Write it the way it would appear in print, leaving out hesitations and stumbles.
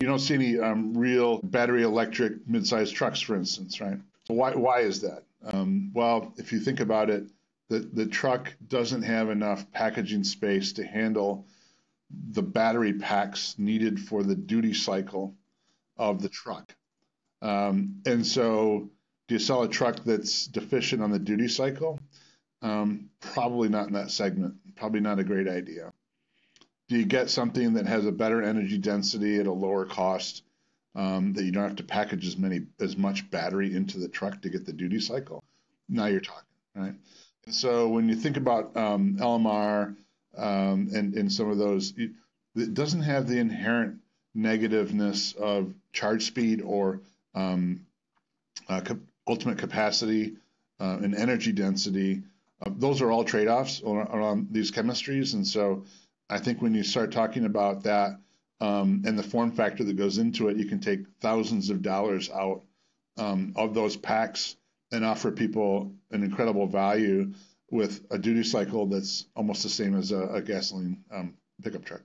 You don't see any real battery electric mid-sized trucks, for instance, right? So why is that? Well, if you think about it, the truck doesn't have enough packaging space to handle the battery packs needed for the duty cycle of the truck. And so do you sell a truck that's deficient on the duty cycle? Probably not in that segment. Probably not a great idea. Do you get something that has a better energy density at a lower cost that you don't have to package as much battery into the truck to get the duty cycle? Now you're talking, right? And so when you think about LMR and some of those, it doesn't have the inherent negativeness of charge speed or ultimate capacity and energy density. Those are all trade-offs around these chemistries, and so I think when you start talking about that and the form factor that goes into it, you can take thousands of dollars out of those packs and offer people an incredible value with a duty cycle that's almost the same as a gasoline pickup truck.